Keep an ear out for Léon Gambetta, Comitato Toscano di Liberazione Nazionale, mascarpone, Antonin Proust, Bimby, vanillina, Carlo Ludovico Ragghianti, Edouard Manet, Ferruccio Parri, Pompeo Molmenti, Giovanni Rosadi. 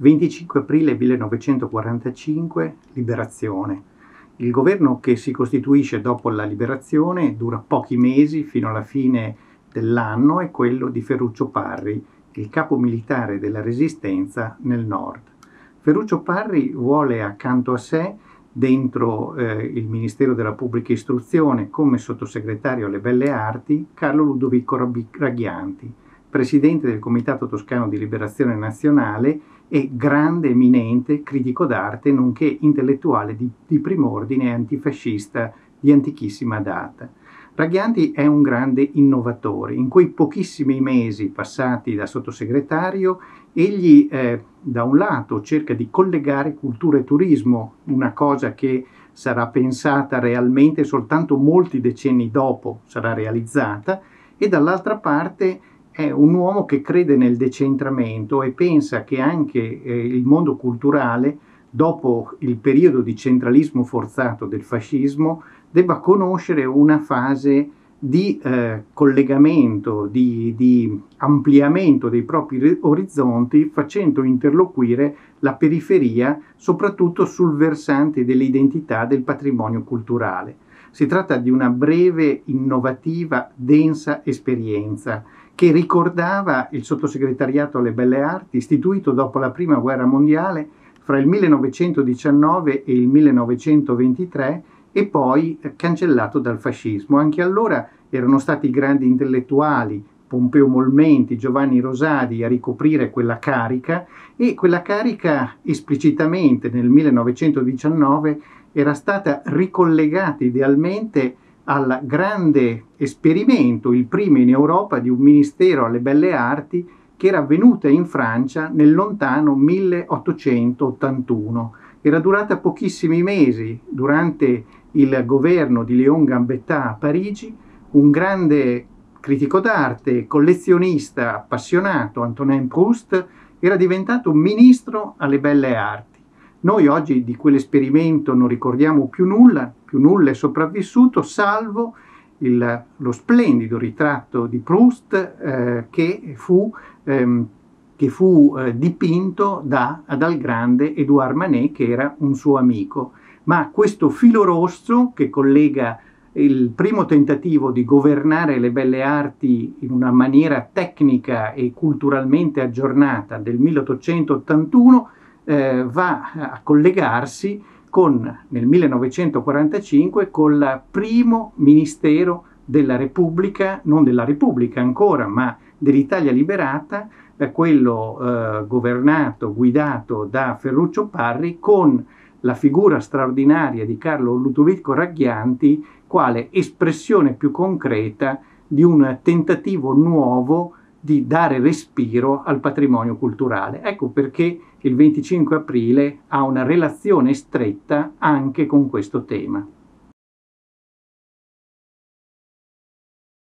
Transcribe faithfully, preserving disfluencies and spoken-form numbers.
venticinque aprile millenovecentoquarantacinque, liberazione. Il governo che si costituisce dopo la liberazione dura pochi mesi fino alla fine dell'anno, è quello di Ferruccio Parri, il capo militare della resistenza nel nord. Ferruccio Parri vuole accanto a sé, dentro eh, il Ministero della Pubblica Istruzione, come sottosegretario alle Belle Arti, Carlo Ludovico Ragghianti, presidente del Comitato Toscano di Liberazione Nazionale e grande eminente critico d'arte, nonché intellettuale di, di prim'ordine e antifascista di antichissima data. Ragghianti è un grande innovatore. In quei pochissimi mesi passati da sottosegretario, egli eh, da un lato cerca di collegare cultura e turismo, una cosa che sarà pensata realmente soltanto molti decenni dopo, sarà realizzata, e dall'altra parte è un uomo che crede nel decentramento e pensa che anche eh, il mondo culturale, dopo il periodo di centralismo forzato del fascismo, debba conoscere una fase di eh, collegamento, di, di ampliamento dei propri orizzonti, facendo interloquire la periferia soprattutto sul versante dell'identità, del patrimonio culturale. Si tratta di una breve, innovativa, densa esperienza che ricordava il sottosegretariato alle Belle Arti, istituito dopo la Prima Guerra Mondiale fra il millenovecentodiciannove e il millenovecentoventitré, e poi cancellato dal fascismo. Anche allora erano stati grandi intellettuali, Pompeo Molmenti, Giovanni Rosadi, a ricoprire quella carica, e quella carica esplicitamente nel millenovecentodiciannove era stata ricollegata idealmente al grande esperimento, il primo in Europa, di un Ministero alle Belle Arti che era avvenuta in Francia nel lontano milleottocentottantuno. Era durata pochissimi mesi, durante il governo di Léon Gambetta a Parigi. Un grande critico d'arte, collezionista appassionato, Antonin Proust, era diventato ministro alle Belle Arti. Noi oggi di quell'esperimento non ricordiamo più nulla, più nulla è sopravvissuto, salvo il, lo splendido ritratto di Proust eh, che fu... Ehm, che fu eh, dipinto da, dal grande Edouard Manet, che era un suo amico. Ma questo filo rosso che collega il primo tentativo di governare le Belle Arti in una maniera tecnica e culturalmente aggiornata del milleottocentottantuno eh, va a collegarsi con, nel millenovecentoquarantacinque, con il primo Ministero della Repubblica, non della Repubblica ancora, ma dell'Italia liberata, quello eh, governato, guidato da Ferruccio Parri, con la figura straordinaria di Carlo Ludovico Ragghianti quale espressione più concreta di un tentativo nuovo di dare respiro al patrimonio culturale. Ecco perché il venticinque aprile ha una relazione stretta anche con questo tema.